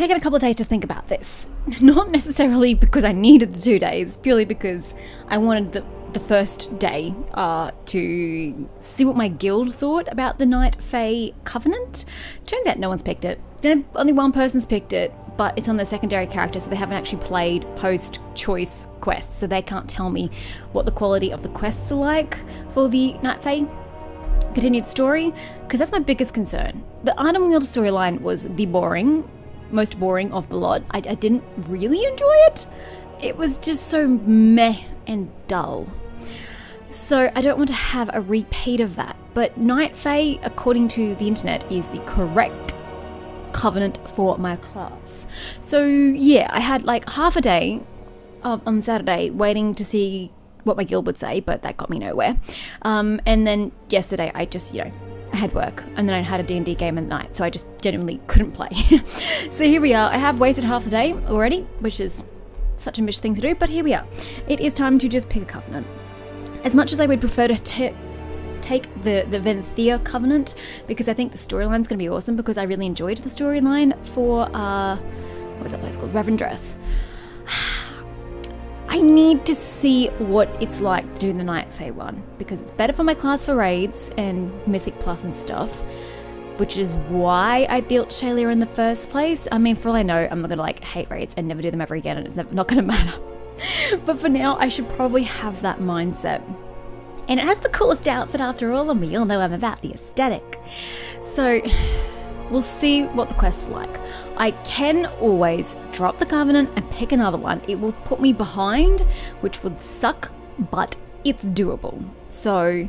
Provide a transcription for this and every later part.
taken a couple of days to think about this. Not necessarily because I needed the 2 days, purely because I wanted the first day to see what my guild thought about the Night Fae Covenant. Turns out no one's picked it. Only one person's picked it, but it's on their secondary character, so they haven't actually played post-choice quests, so they can't tell me what the quality of the quests are like for the Night Fae Continued story, because that's my biggest concern. The Item Wheel storyline was the most boring of the lot. I didn't really enjoy it. It was just so meh and dull. So I don't want to have a repeat of that. But Night Fae, according to the internet, is the correct covenant for my class. So yeah, I had like half a day on Saturday waiting to see what my guild would say, but that got me nowhere. And then yesterday I just, I had work, and then I had a D&D game at night, so I just genuinely couldn't play. So here we are. I have wasted half the day already, which is such a bitch thing to do, but here we are. It is time to just pick a covenant. As much as I would prefer to take the Venthyr covenant, because I think the storyline's going to be awesome, because I really enjoyed the storyline for, what was that place called? Revendreth. I need to see what it's like to do the Night Fae one, because it's better for my class for raids and Mythic Plus and stuff, which is why I built Shaelir in the first place. I mean, for all I know, I'm not going to like hate raids and never do them ever again, and it's not going to matter. But for now, I should probably have that mindset. And it has the coolest outfit after all, and we all know I'm about the aesthetic. So we'll see what the quest's like. I can always drop the covenant and pick another one. It will put me behind, which would suck, but it's doable. So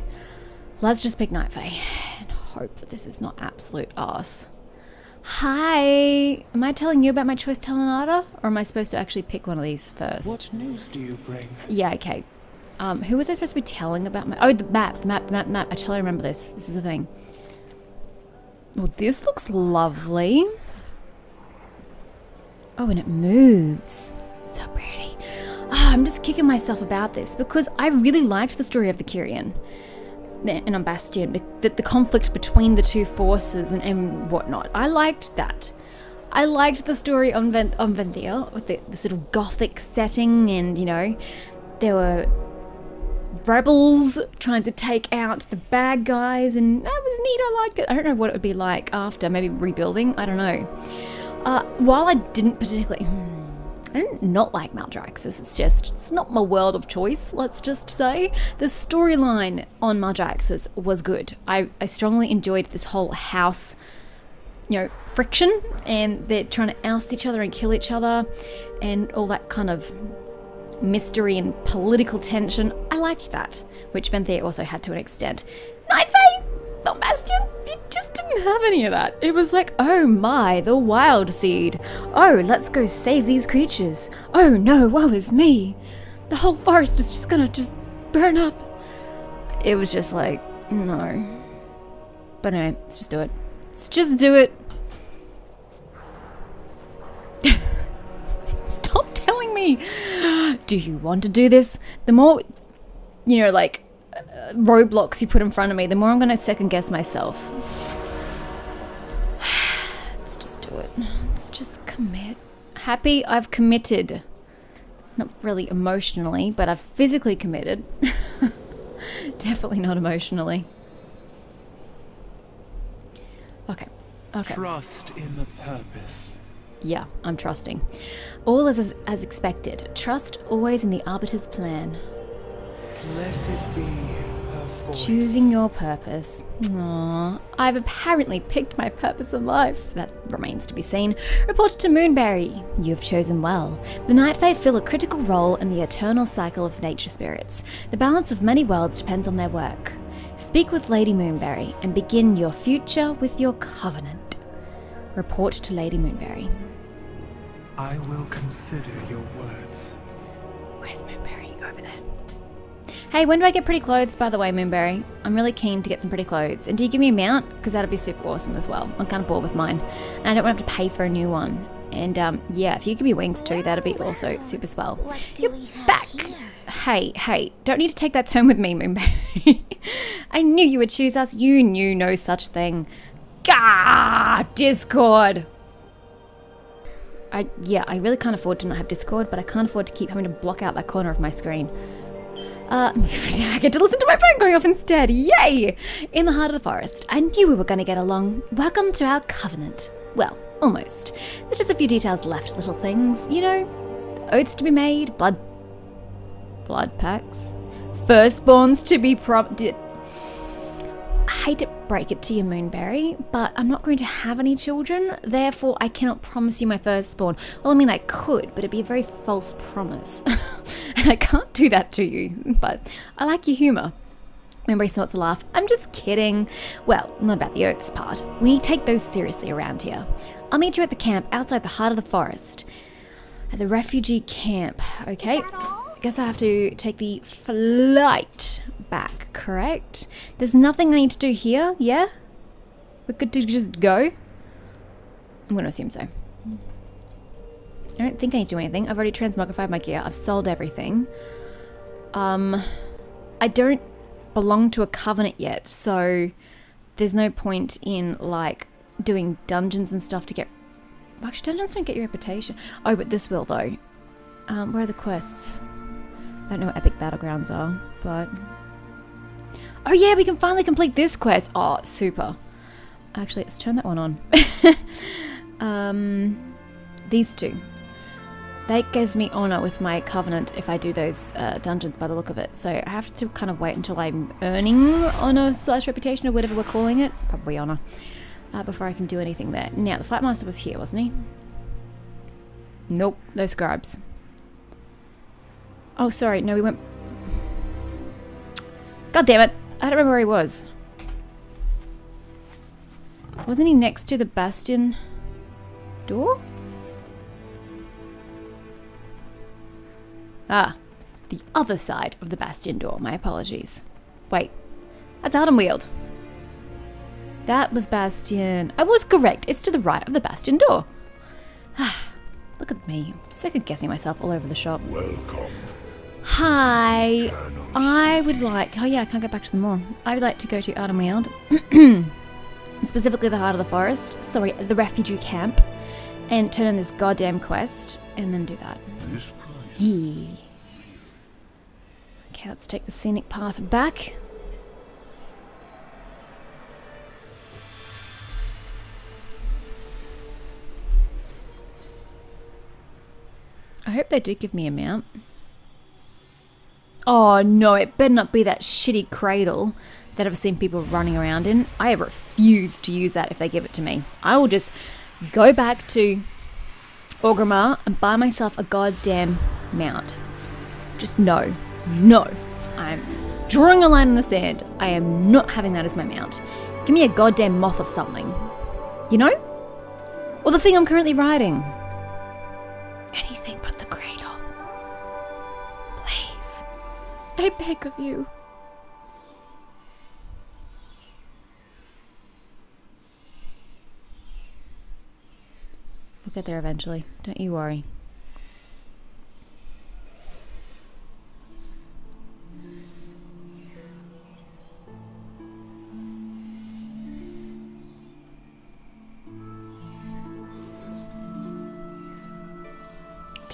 let's just pick Night Fae and hope that this is not absolute arse. Hi, am I telling you about my choice, Talonata? Or am I supposed to actually pick one of these first? What news do you bring? Yeah, okay. Who was I supposed to be telling about my... Oh, the map. I totally remember this. This is the thing. Well, this looks lovely. Oh, and it moves. So pretty. Oh, I'm just kicking myself about this because I really liked the story of the Kyrian and on Bastion, the conflict between the two forces and whatnot. I liked that. I liked the story on Venthyr with this little gothic setting, and, there were rebels trying to take out the bad guys, and that was neat. I liked it. I don't know what it would be like after, maybe rebuilding, I don't know. While I didn't particularly, I didn't not like Maldraxxus, it's not my world of choice, let's just say. The storyline on Maldraxxus was good. I strongly enjoyed this whole house, friction, and they're trying to oust each other and kill each other and all that kind of mystery and political tension. I liked that, which Venthyr also had to an extent. Night Fae, not Bastion, it just didn't have any of that. It was like, oh my, the wild seed. Oh, let's go save these creatures. Oh no, woe is me. The whole forest is just gonna burn up. It was just like, no. But anyway, let's just do it. Let's just do it. Stop telling me. Do you want to do this? The more, roadblocks you put in front of me, the more I'm going to second guess myself. Let's just do it. Let's just commit. Happy I've committed. Not really emotionally, but I've physically committed. Definitely not emotionally. Okay. Okay. Trust in the purpose. Yeah, I'm trusting. All is as expected. Trust always in the Arbiter's plan. Blessed be her voice. Choosing your purpose. Aww. I've apparently picked my purpose in life. That remains to be seen. Reported to Moonberry. You have chosen well. The Night Fae fill a critical role in the eternal cycle of nature spirits. The balance of many worlds depends on their work. Speak with Lady Moonberry and begin your future with your covenant. Report to Lady Moonberry. I will consider your words. Where's Moonberry? Over there. Hey, when do I get pretty clothes, by the way, Moonberry? I'm really keen to get some pretty clothes. And do you give me a mount? Because that'd be super awesome as well. I'm kind of bored with mine. And I don't want to have to pay for a new one. And yeah, if you give me wings too, that'd be also super swell. You're back! Hey, don't need to take that home with me, Moonberry. I knew you would choose us. You knew no such thing. Gah! Discord! I really can't afford to not have Discord, but I can't afford to keep having to block out that corner of my screen. I get to listen to my phone going off instead. Yay! In the heart of the forest. I knew we were going to get along. Welcome to our covenant. Well, almost. There's just a few details left, little things. You know, oaths to be made, blood pacts, firstborns to be prompted. I hate to break it to you, Moonberry, but I'm not going to have any children, therefore I cannot promise you my firstborn. Well, I mean, I could, but it'd be a very false promise. And I can't do that to you, but I like your humour. Moonberry snorts a laugh. I'm just kidding. Well, not about the oaths part. We take those seriously around here. I'll meet you at the camp outside the heart of the forest. At the refugee camp. Okay. Is that all? I guess I have to take the flight back, correct? There's nothing I need to do here, yeah? We're good to just go? I'm going to assume so. I don't think I need to do anything. I've already transmogrified my gear. I've sold everything. I don't belong to a covenant yet, so there's no point in, like, doing dungeons and stuff to get... Actually, dungeons don't get your reputation. Oh, but this will, though. Where are the quests? I don't know what epic battlegrounds are, but... Oh yeah, we can finally complete this quest! Oh, super. Actually, let's turn that one on. These two. That gives me honour with my covenant if I do those dungeons by the look of it. So I have to kind of wait until I'm earning honour / reputation or whatever we're calling it. Probably honour. Before I can do anything there. Now, the Flight Master was here, wasn't he? Nope, no scribes. Oh, sorry, no, we went... God damn it! I don't remember where he was. Wasn't he next to the Bastion door? Ah, the other side of the Bastion door. My apologies. Wait, that's Ardenweald. That was Bastion. I was correct. It's to the right of the Bastion door. Ah, look at me. I'm sick of guessing myself all over the shop. Welcome. Hi, I would like... Oh yeah, I can't go back to the mall. I would like to go to Ardenweald, specifically the heart of the forest, sorry, the refugee camp, and turn on this goddamn quest, and then do that. Yeah. Okay, let's take the scenic path back. I hope they do give me a mount. Oh no, it better not be that shitty cradle that I've seen people running around in. I refuse to use that if they give it to me. I will just go back to Orgrimmar and buy myself a goddamn mount. Just no. No. I'm drawing a line in the sand. I am not having that as my mount. Give me a goddamn moth of something. You know? Or the thing I'm currently riding. Anything but the cradle. I beg of you. We'll get there eventually, don't you worry. To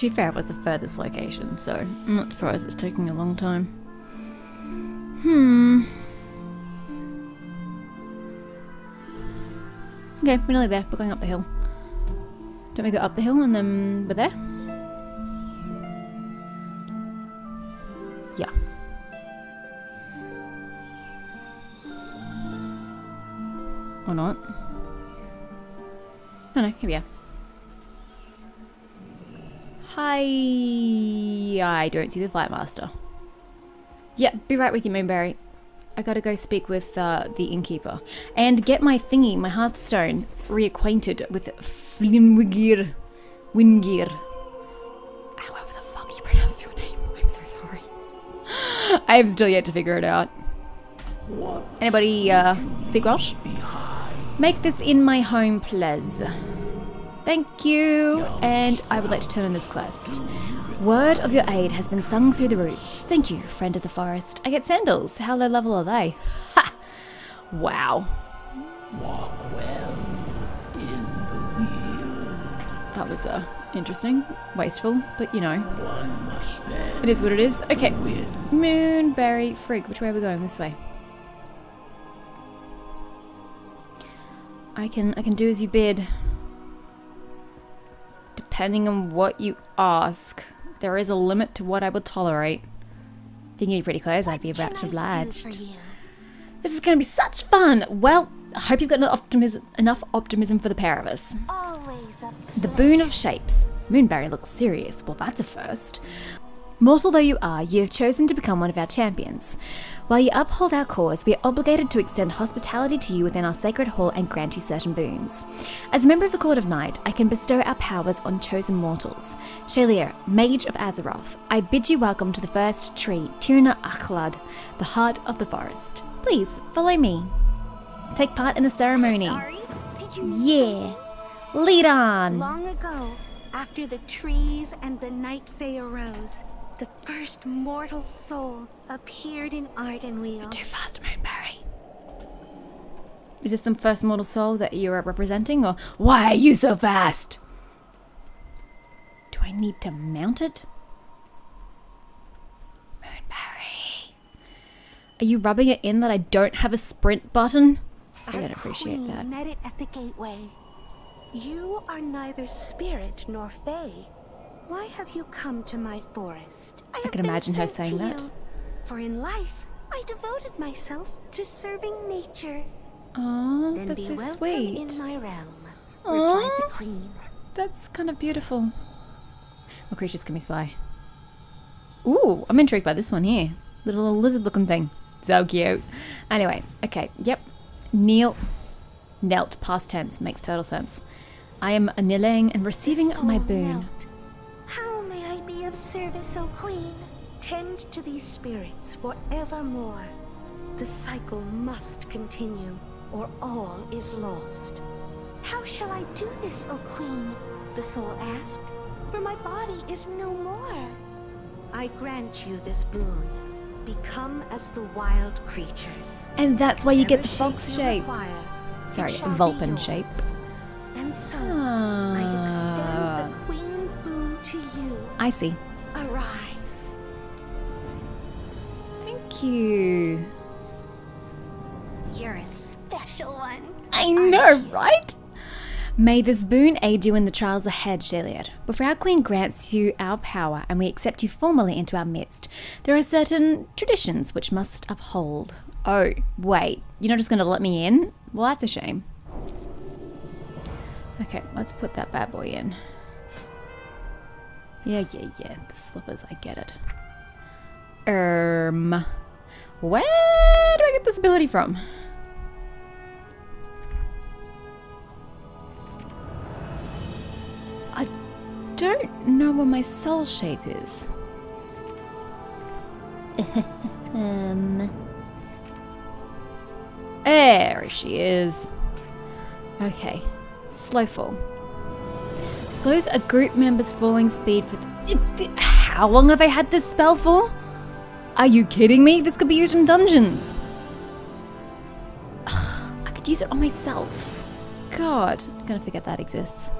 be fair, it was the furthest location, so I'm not surprised it's taking a long time. Okay, we're nearly there. We're going up the hill. Don't we go up the hill and then we're there? Yeah. Or not. No, no, here we are. I don't see the Flight Master. Yeah, be right with you, Moonberry. I gotta go speak with the innkeeper and get my thingy, my Hearthstone, reacquainted with Flinwigir. However the fuck you pronounce your name. I'm so sorry. I have still yet to figure it out. Anybody speak Welsh? Make this in my home, please. Thank you, and I would like to turn on this quest. Word of your aid has been sung through the roots. Thank you, friend of the forest. I get sandals. How low level are they? Ha! Wow. Walk well in the wind. That was interesting. Wasteful, but you know. One must it is what it is. Okay. Moonberry Frig. Which way are we going? This way. I can do as you bid. Depending on what you ask. There is a limit to what I will tolerate. If you can be pretty close, I'd be much obliged. This is going to be such fun! Well, I hope you've got enough optimism for the pair of us. The boon of shapes. Moonberry looks serious. Well, that's a first. Mortal though you are, you have chosen to become one of our champions. While you uphold our cause, we are obligated to extend hospitality to you within our sacred hall and grant you certain boons. As a member of the Court of Night, I can bestow our powers on chosen mortals. Shaelir, Mage of Azeroth, I bid you welcome to the first tree, Tirna Ahlad, the heart of the forest. Please, follow me. Take part in the ceremony. Sorry? Did you yeah. Lead on. Long ago, after the trees and the Night Fae arose, the first mortal soul appeared in Ardenweald. Too fast, Moonberry. Is this the first mortal soul that you're representing, or why are you so fast? Do I need to mount it? Moonberry. Are you rubbing it in that I don't have a sprint button? I don't appreciate that. Met it at the gateway. You are neither spirit nor fae. Why have you come to my forest? I can imagine her saying that. For in life, I devoted myself to serving nature. Aww, that's so sweet. In my realm, replied the queen. That's kind of beautiful. What creatures can we spy? Ooh, I'm intrigued by this one here. Little lizard-looking thing. So cute. Anyway, okay, yep. Kneel. Knelt, past tense, makes total sense. I am kneeling and receiving my boon. Knelt. Of service, O Queen, tend to these spirits forevermore. The cycle must continue, or all is lost. How shall I do this, O Queen? The soul asked, for my body is no more. I grant you this boon. Become as the wild creatures. And that's why you get the fox shape. Sorry, Vulpin shapes. And so I extend the Queen's boon to you. I see. Arise. Thank you. You're a special one. I know, right? May this boon aid you in the trials ahead, Shaelir. Before our queen grants you our power and we accept you formally into our midst, there are certain traditions which must uphold. Oh, wait. You're not just going to let me in? Well, that's a shame. Okay, let's put that bad boy in. Yeah, the slippers, I get it. Where do I get this ability from? I don't know where my soul shape is. There she is. Okay, slow fall. Slows a group member's falling speed for... How long have I had this spell for? Are you kidding me? This could be used in dungeons. Ugh, I could use it on myself. God, I'm gonna forget that exists.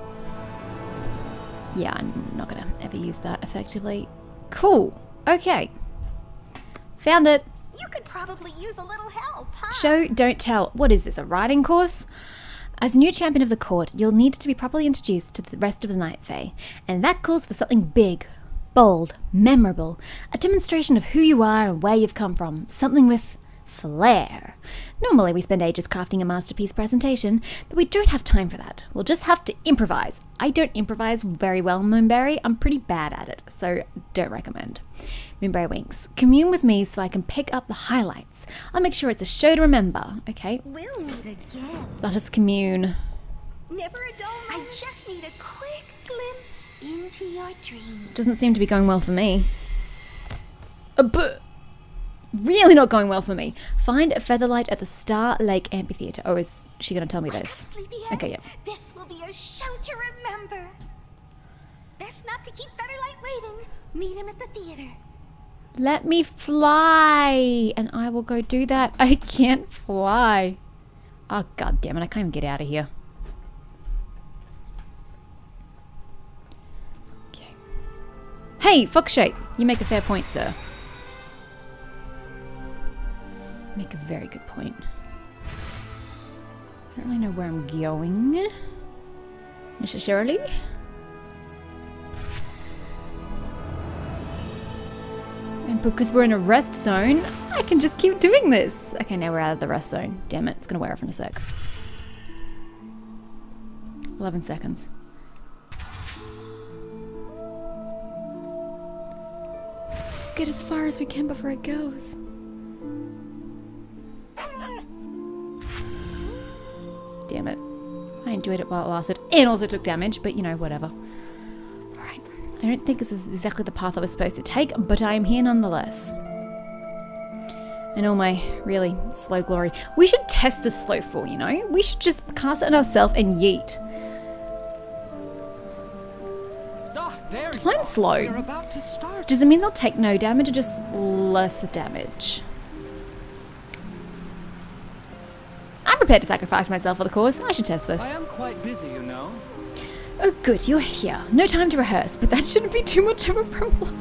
Yeah, I'm not gonna ever use that effectively. Cool. Okay. Found it. You could probably use a little help, huh? Show, don't tell. What is this, a riding course? As a new champion of the court, you'll need to be properly introduced to the rest of the Night Fae, and that calls for something big, bold, memorable, a demonstration of who you are and where you've come from, something with flair. Normally we spend ages crafting a masterpiece presentation, but we don't have time for that. We'll just have to improvise. I don't improvise very well, Moonberry. I'm pretty bad at it, so don't recommend. Moonberry winks. Commune with me so I can pick up the highlights. I'll make sure it's a show to remember. Okay. We'll meet again. Let us commune. Never a dull moment. I just need a quick glimpse into your dreams. Doesn't seem to be going well for me. But really not going well for me. Find a featherlight at the Star Lake Amphitheater. Oh, is she going to tell me this? Okay, yeah. This will be a show to remember. Best not to keep Featherlight waiting. Meet him at the theater. Let me fly, and I will go do that. I can't fly. Oh, god damn it! I can't even get out of here. Hey, Fuckshape! You make a fair point, sir. You make a very good point. I don't really know where I'm going necessarily. And because we're in a rest zone, I can just keep doing this. Okay, now we're out of the rest zone. Damn it, it's gonna wear off in a sec. 11 seconds. Let's get as far as we can before it goes. Damn it. I enjoyed it while it lasted and also took damage, but you know, whatever. Alright. I don't think this is exactly the path I was supposed to take, but I am here nonetheless. In all my really slow glory. We should test this slow fall, you know? We should just cast it on ourselves and yeet. Define slow. Does it mean they'll take no damage or just lesser damage? I'm prepared to sacrifice myself for the cause. I should test this. I am quite busy, you know. Oh good, you're here. No time to rehearse, but that shouldn't be too much of a problem.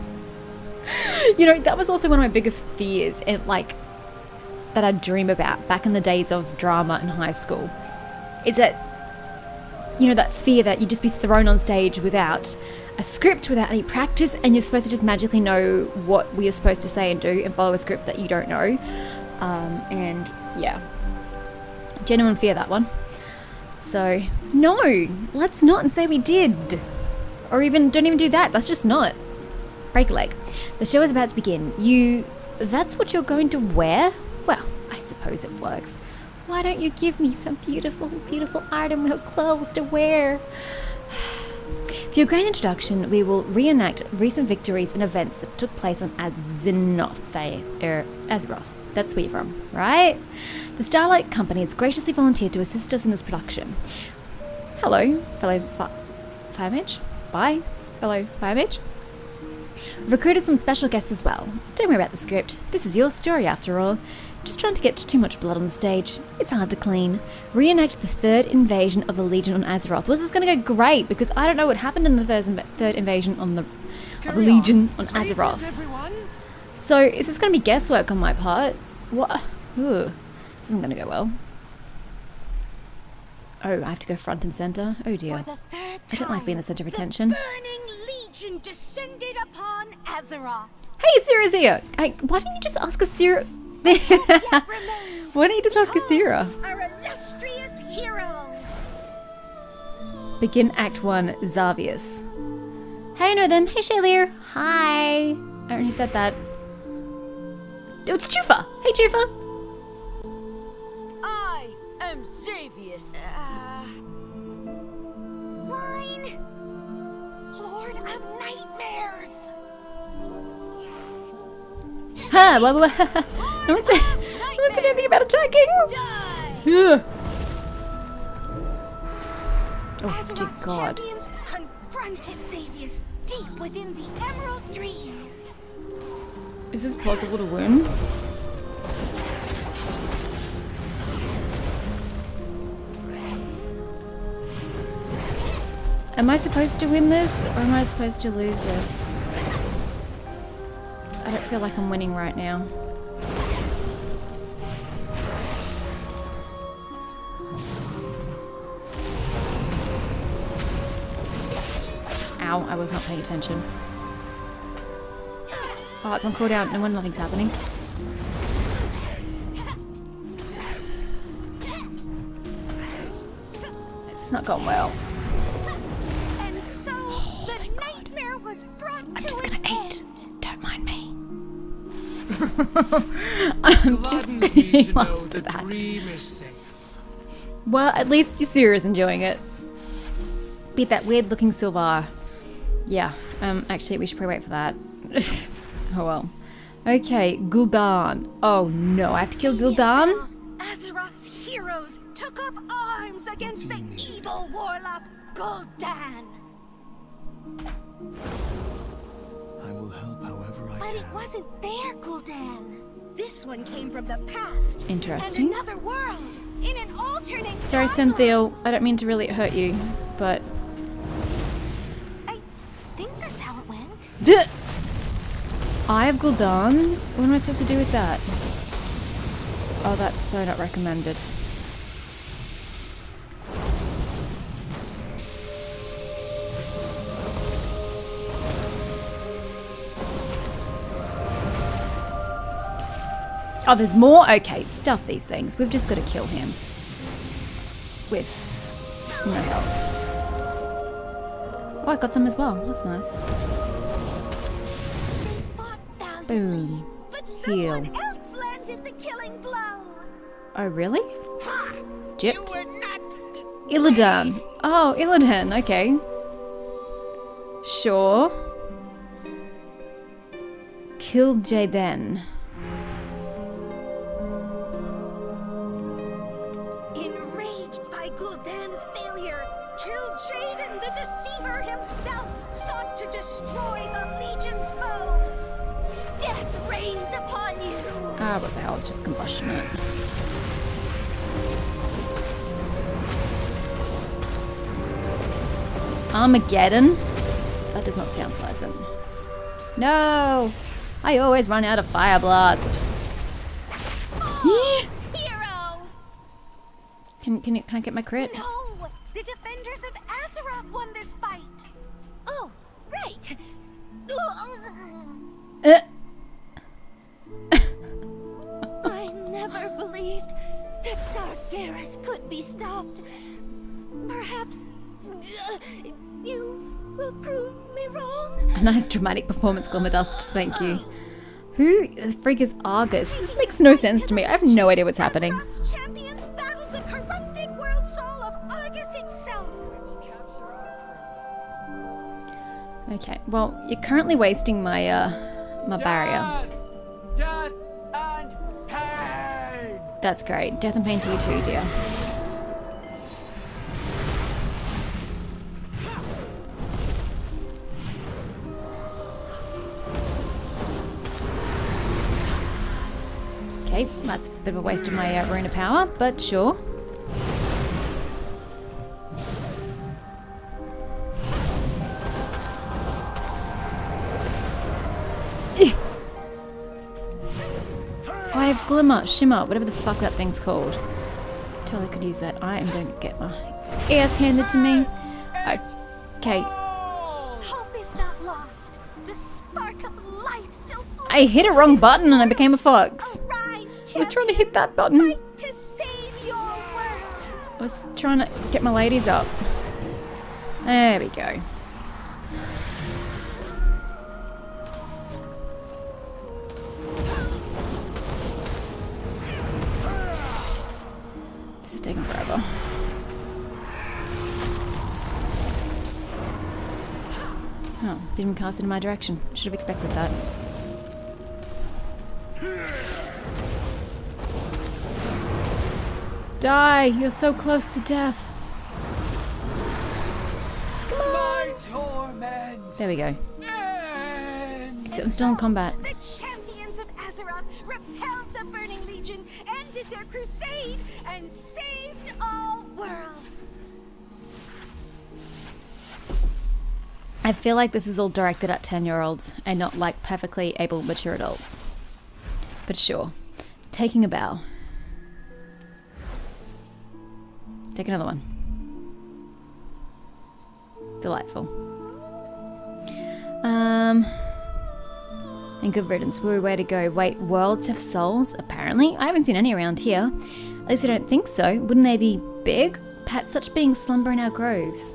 You know, that was also one of my biggest fears, and like that I'd dream about back in the days of drama in high school, is that, you know, that fear that you'd just be thrown on stage without a script, without any practice, and you're supposed to just magically know what we are supposed to say and do and follow a script that you don't know. And yeah, genuine fear, that one. So no, let's not say we did, or even don't even do that. Let's just not break a leg. The show is about to begin. That's what you're going to wear? Well, I suppose it works. Why don't you give me some beautiful, beautiful Ardenweald clothes to wear? For your grand introduction, we will reenact recent victories and events that took place on Azeroth. That's where you're from, right? The Starlight Company has graciously volunteered to assist us in this production. Hello, fellow Firemage. Bye, fellow Firemage. Recruited some special guests as well. Don't worry about the script. This is your story after all. Just trying to get too much blood on the stage. It's hard to clean. Reenact the third invasion of the Legion on Azeroth. Well, this is going to go great because I don't know what happened in the third invasion of the Legion on Azeroth. So is this going to be guesswork on my part? What? Ooh, this isn't going to go well. Oh, I have to go front and center. Oh dear. I don't like being the center of attention. Descended upon Azeroth. Hey, Ysera's here. Why don't you just ask Ysera? Why don't you just ask Ysera? Our illustrious hero. Begin Act 1, Xavius. Hey, I know them. Hey, Shaelir. Hi. I don't know who said that. Oh, it's Chufa. Hey, Chufa. I am Xavius. Wine. Of nightmares. Ha! Blah blah. No one said anything about attacking. Yeah. Oh dear God! Confronted Xavius deep within the Emerald Dream. Is this possible to win? Am I supposed to win this, or am I supposed to lose this? I don't feel like I'm winning right now. Ow, I was not paying attention. Oh, it's on cooldown. No wonder nothing's happening. It's not gone well. I'm just gonna aim after that. Well, at least Ysera's enjoying it. Beat that weird looking Sylvar. Yeah, actually we should probably wait for that. Oh well. Okay, Gul'dan. Oh no, I have to kill Gul'dan? Azeroth's heroes took up arms against the evil warlock Gul'dan. I will help however I can. But it wasn't there, Gul'dan. This one came from the past. Interesting. And another world, in an alternate. Sorry, Cynthia, I don't mean to really hurt you, but I think that's how it went? Eye of Gul'dan? What am I supposed to do with that? Oh, that's so not recommended. Oh, there's more? Okay, stuff these things. We've just got to kill him. With no health. Oh, I got them as well. That's nice. Boom. Heal. Oh, really? Gypped. Illidan. Oh, Illidan. Okay. Sure. Killed Jaden. Ah, what the hell, just combustion it. Armageddon? That does not sound pleasant. No! I always run out of fire blast. Oh, hero. Can I get my crit? No! The defenders of Azeroth won this fight! Oh, right! I never believed that Sargeras could be stopped. Perhaps you will prove me wrong. A nice dramatic performance, Glimmer Dust. Thank you. Who the freak is Argus? This makes no sense to me. I have no idea what's happening. Champions battle the corrupted world soul of Argus itself. Okay. Well, you're currently wasting my my barrier. Death and pain! That's great. Death and pain to you too, dear. Okay, that's a bit of a waste of my rune of power, but sure. Glimmer, shimmer, whatever the fuck that thing's called. Totally could use that. I am going to get my ass handed to me. Okay. Hope is not lost. The spark of life still flows. I hit a wrong button and I became a fox. I was trying to hit that button. I was trying to get my ladies up. There we go. This is taking forever. Oh, didn't even cast it in my direction. Should have expected that. Die! You're so close to death. Come on. My torment. There we go. Except I'm still in combat. Azeroth repelled the Burning Legion, ended their crusade, and saved all worlds. I feel like this is all directed at 10-year-olds and not like perfectly able mature adults. But sure. Taking a bow. Take another one. Delightful. And good riddance. Woo, way to go. Wait, worlds have souls? Apparently. I haven't seen any around here. At least I don't think so. Wouldn't they be big? Perhaps such beings slumber in our groves.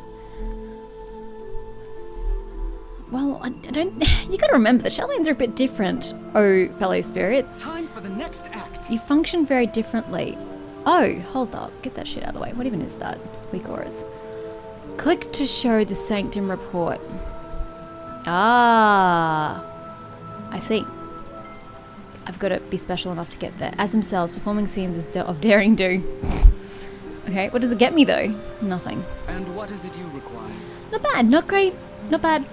Well, I don't... You gotta remember, the Shadowlands are a bit different, oh fellow spirits. Time for the next act. You function very differently. Oh, hold up. Get that shit out of the way. What even is that? Weak auras. Click to show the Sanctum report. Ah... I see. I've got to be special enough to get there. As themselves, performing scenes of daring do. Okay, what does it get me though? Nothing. And what is it you require? Not bad, not great, not bad.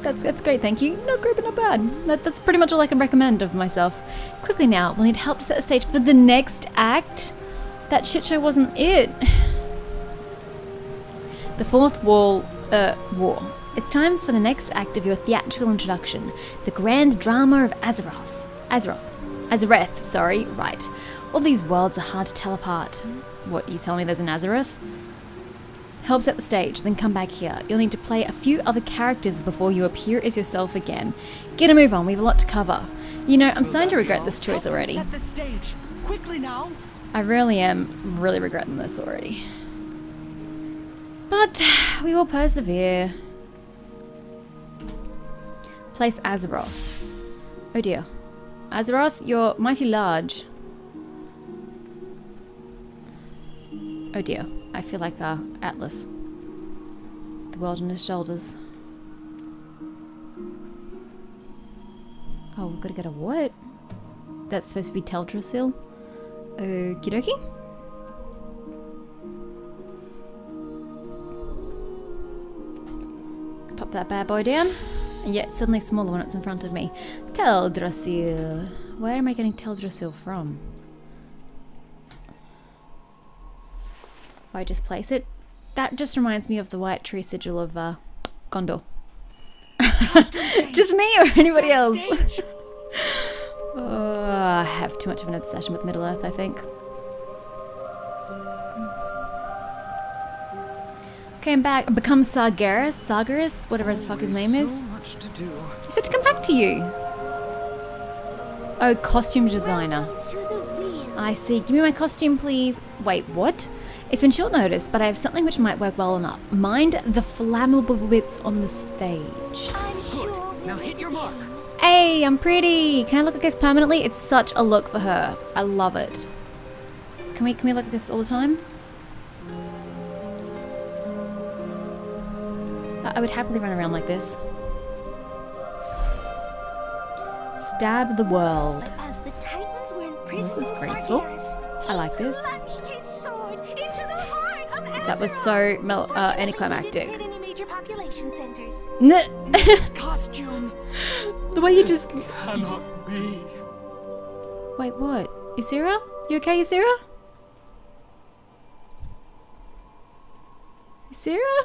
That's great, thank you. Not great, but not bad. That's pretty much all I can recommend of myself. Quickly now, we'll need help to set the stage for the next act. That shit show wasn't it. The fourth wall, war. It's time for the next act of your theatrical introduction, the grand drama of Azeroth. Azereth, sorry, right. All these worlds are hard to tell apart. What, you tell me there's an Azereth? Help set the stage, then come back here. You'll need to play a few other characters before you appear as yourself again. Get a move on, we have a lot to cover. You know, I'm starting to regret this choice already. Set the stage. Quickly now. I really am really regretting this already. But we will persevere. Place Azeroth. Oh dear. Azeroth, you're mighty large. Oh dear. I feel like Atlas. The world on his shoulders. Oh, we've got to get a what? That's supposed to be Teldrassil. Okie dokie. Let's pop that bad boy down. And yet, it's suddenly smaller when it's in front of me. Teldrassil. Where am I getting Teldrassil from? If I just place it. That just reminds me of the white tree sigil of Gondor. Just me or anybody else? Oh, I have too much of an obsession with Middle-earth, I think. Came back and become Sargeras, whatever the fuck his name is. He said to come back to you. Oh, costume designer. I see. Give me my costume, please. Wait, what? It's been short notice, but I have something which might work well enough. Mind the flammable bits on the stage. I'm sure. Now hit your mark. Hey, I'm pretty. Can I look at this permanently? It's such a look for her. I love it. Can we look at this all the time? I would happily run around like this. Stab the world. As the Titans were in prison, this is graceful. I like this. That was so anticlimactic. Costume. The way you just cannot be. Wait, what? Ysera? You okay, Ysera? Ysera?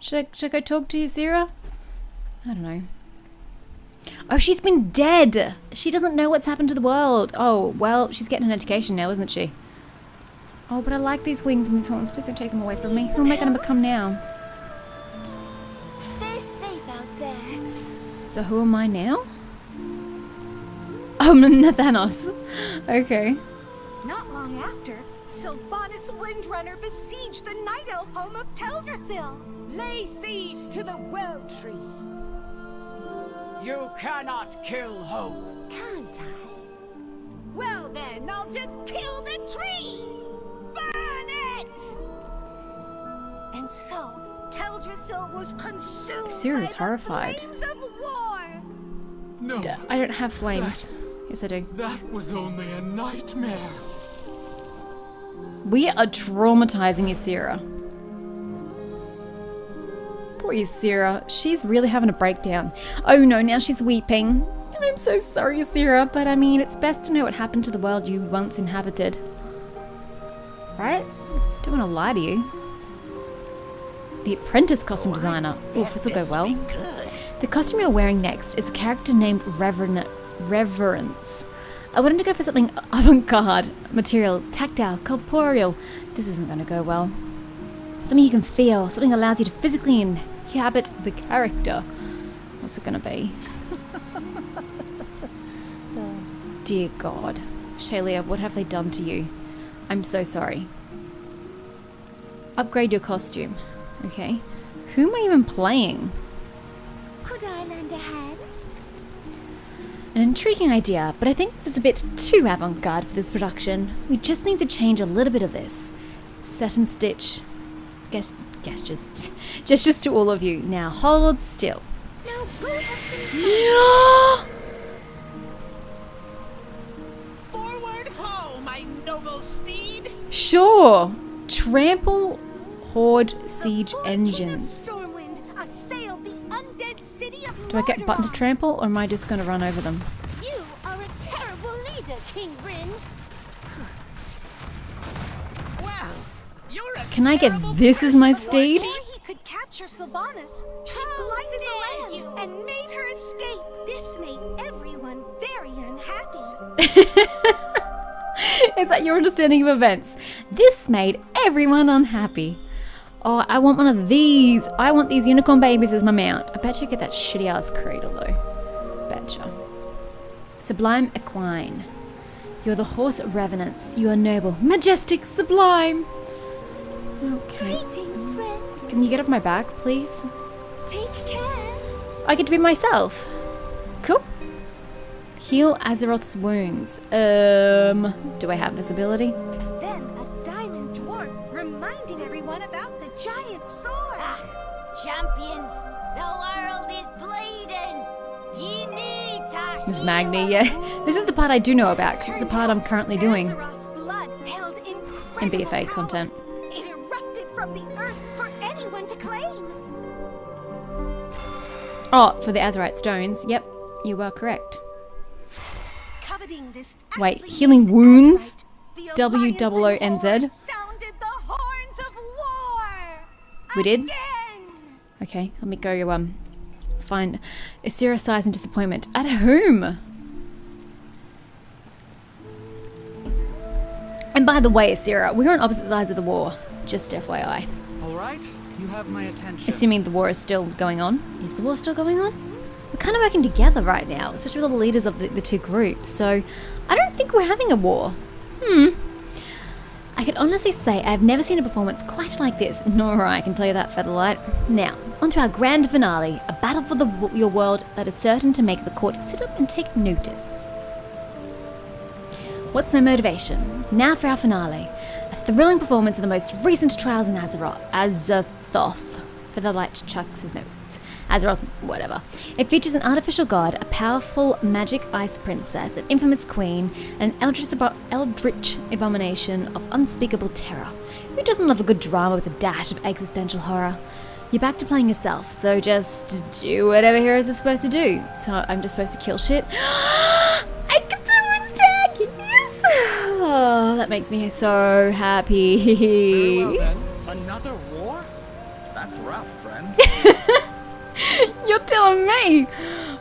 Should I go talk to Ysera? I don't know. Oh, she's been dead! She doesn't know what's happened to the world. Oh, well, she's getting an education now, isn't she? Oh, but I like these wings and these horns. Please don't take them away from me. Who am I going to become now? Stay safe out there. So who am I now? Oh, Nathanos. Okay. Not long after, Sylvanas Windrunner besieged the Night Elf home of Teldrassil. Lay siege to the Well Tree. You cannot kill hope. Can't I? Well then, I'll just kill the tree! Burn it! And so, Teldrassil was consumed by the horrified. Flames of war! No. I don't have flames. Yes, I do. That was only a nightmare. We are traumatizing Ysera. Poor Ysera. She's really having a breakdown. Oh no, now she's weeping. I'm so sorry, Ysera, but I mean, it's best to know what happened to the world you once inhabited. Right? Don't want to lie to you. The apprentice costume designer. Oof, this will go well. The costume you're wearing next is a character named Reverence. I wanted to go for something avant-garde, material, tactile, corporeal. This isn't going to go well. Something you can feel, something that allows you to physically inhabit the character. What's it going to be? Oh, dear God. Shailia, what have they done to you? I'm so sorry. Upgrade your costume. Okay. Who am I even playing? Could I lend a hand? An intriguing idea, but I think this is a bit too avant-garde for this production. We just need to change a little bit of this. Set and stitch. Gestures to all of you. Now hold still. Now we'll have some fun. Forward home, my noble steed. Sure. Trample horde siege engines. Do I get button to trample, or am I just going to run over them? You are a terrible leader, King Rin. Well, you're a Can I get this as my steed? He could capture Sylvanas. She blighted the land and made her escape. This made everyone very unhappy. Is that your understanding of events? This made everyone unhappy. Oh, I want one of these. I want these unicorn babies as my mount. I bet you get that shitty ass cradle though. Betcha. Sublime equine. You're the horse of revenants. You are noble, majestic, sublime. Okay. Greetings, friend. Can you get off my back, please? Take care. I get to be myself. Cool. Heal Azeroth's wounds. Do I have visibility? Then a diamond dwarf reminding everyone about the giant sword. Ah, champions, the world is bleeding. You need to. This Magni, yeah. This is the part I do know about. Cause it's the part I'm currently doing. And BFA content. The earth for anyone to claim. Oh, for the Azerite stones. Yep, you are correct. Coveting this. Wait, healing wounds. W-O-O-N-Z. We did. Okay, let me go. Find Ysera sighs and disappointment. At whom? And by the way, Ysera, we're on opposite sides of the war. Just FYI. All right, you have my attention. Assuming the war is still going on. Is the war still going on? We're kind of working together right now, especially with all the leaders of the two groups. So I don't think we're having a war. I can honestly say I've never seen a performance quite like this, nor I can tell you that, Featherlight. Now, on to our grand finale, a battle for your world that is certain to make the court sit up and take notice. What's my motivation? Now for our finale. Thrilling performance of the most recent trials in Azeroth. For the light chucks his notes. Azeroth, whatever. It features an artificial god, a powerful magic ice princess, an infamous queen, and an eldritch abomination of unspeakable terror. Who doesn't love a good drama with a dash of existential horror? You're back to playing yourself, so just do whatever heroes are supposed to do. So I'm just supposed to kill shit. Oh, that makes me so happy. Very well, then. Another war? That's rough, friend. You're telling me.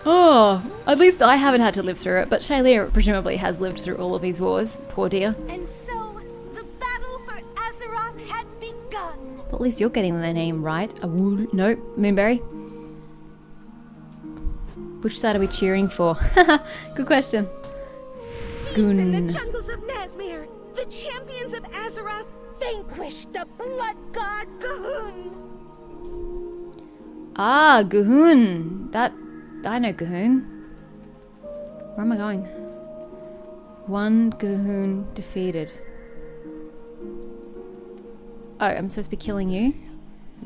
Oh, at least I haven't had to live through it, but Shaelir presumably has lived through all of these wars. Poor dear. And so the battle for Azeroth had begun. Well, at least you're getting the name right. No, Moonberry. Which side are we cheering for? Good question. G'huun. In the jungles of Nazmir, the champions of Azeroth vanquished the blood god G'huun. Ah, G'huun. I know G'huun. Where am I going? One G'huun defeated. Oh, I'm supposed to be killing you?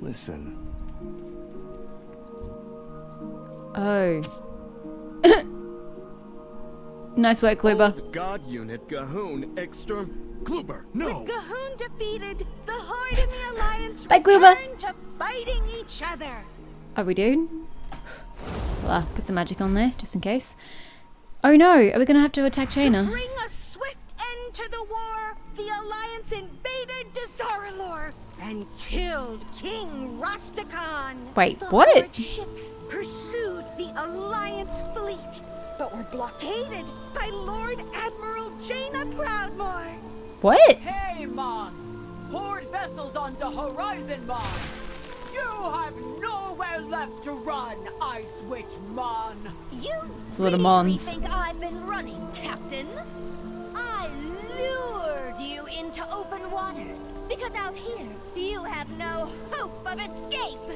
Listen. Oh. Nice work, Kluber. The god unit G'huun exterm Kluber. No. With G'huun defeated, the Horde and the Alliance returned to fighting each other. Are we dude? Well, put some magic on there just in case. Oh no, are we going to have to attack Jaina? To bring a swift end to the war, the Alliance invaded Dazaralor and killed King Rastakhan. Wait, what? The Horde ships pursued the Alliance fleet, but were blockaded by Lord Admiral Jaina Proudmore. What? Hey, Mon. Horde vessels on the horizon, Mon. You have nowhere left to run, Ice Witch, Mon. You really think I've been running, Captain? I lured you into open waters, because out here, you have no hope of escape.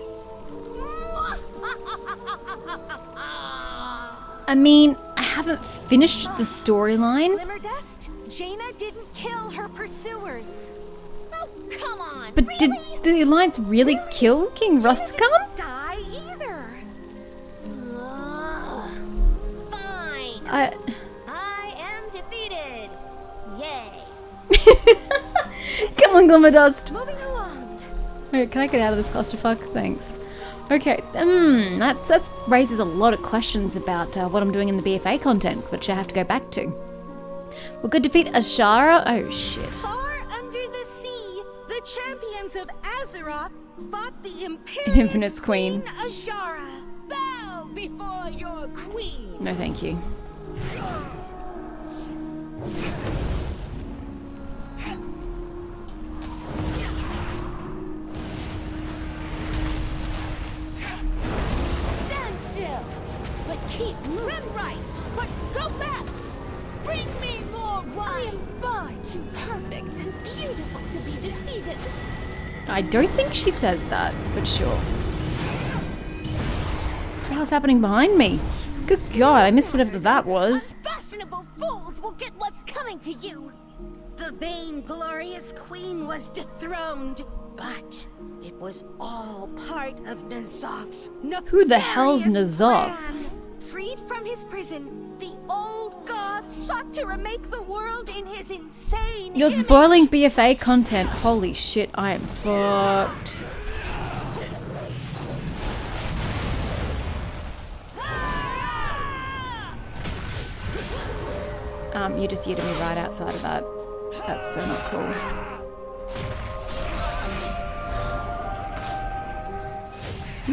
I mean, I haven't finished the storyline. Glimmerdust, Jaina didn't kill her pursuers. Oh, come on. But really? Did the Alliance really kill King Rastakhan? Die either. Fine. I am defeated. Yay. Come on, Glimmerdust. Moving along. Okay, can I get out of this clusterfuck? Thanks. Okay, that raises a lot of questions about what I'm doing in the BFA content, which I have to go back to. We could defeat Ysera. Oh shit. Far under the sea, the champions sons of Azeroth fought the Imperious Queen Ysera. Bow before your queen. No, thank you. Stand still, but keep moving. Run right, but go left. Bring me more wine. I am far too perfect and beautiful to be defeated. I don't think she says that, but sure. What the hell's happening behind me? Good God, I missed whatever that was. Unfashionable fools will get what's coming to you. The vainglorious queen was dethroned, but it was all part of Nazoth's nefarious plan. Who the hell's Nazoth? Freed from his prison, the old god sought to remake the world in his insane You're image. Spoiling BFA content. Holy shit, I am fucked. You just yeeted me right outside of that. That's so not cool.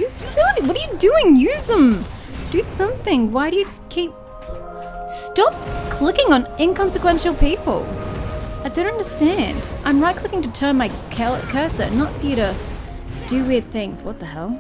Use it! What are you doing? Use them! Do something! Why do you keep... Stop clicking on inconsequential people! I don't understand. I'm right-clicking to turn my cursor, not for you to do weird things. What the hell?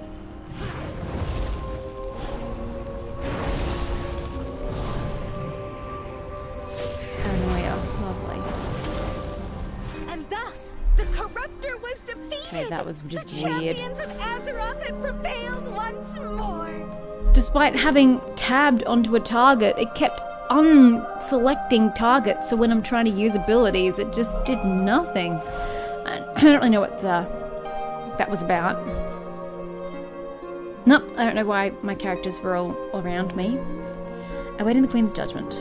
Okay, that was just weird. The champions of Azeroth had prevailed once more. Despite having tabbed onto a target, it kept unselecting targets, so when I'm trying to use abilities, it just did nothing. I don't really know what that was about. Nope, I don't know why my characters were all around me. I wait in the Queen's Judgment.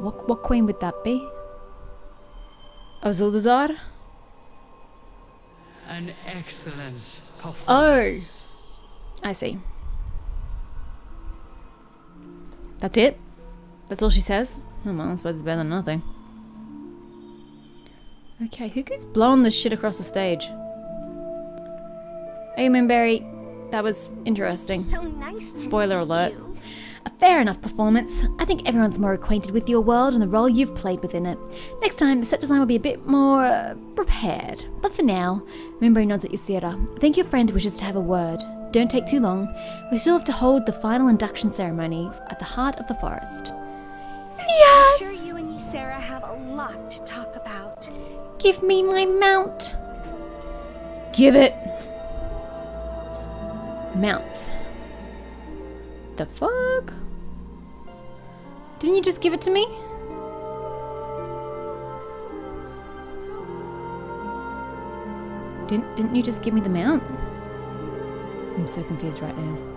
What queen would that be? Azulazar? An excellent performance. Oh! I see. That's it? That's all she says? Oh well, I suppose it's better than nothing. Okay, who keeps blowing this shit across the stage? Hey, Moonberry. That was interesting. So nice. Spoiler alert. You. A fair enough performance. I think everyone's more acquainted with your world and the role you've played within it. Next time, the set design will be a bit more prepared. But for now, Moonberry nods at Ysera. I think your friend wishes to have a word. Don't take too long. We still have to hold the final induction ceremony at the heart of the forest. Yes! I'm sure you and Ysera have a lot to talk about. Give me my mount. Give it. Mount. The fuck? Didn't you just give it to me? Didn't you just give me the mount? I'm so confused right now.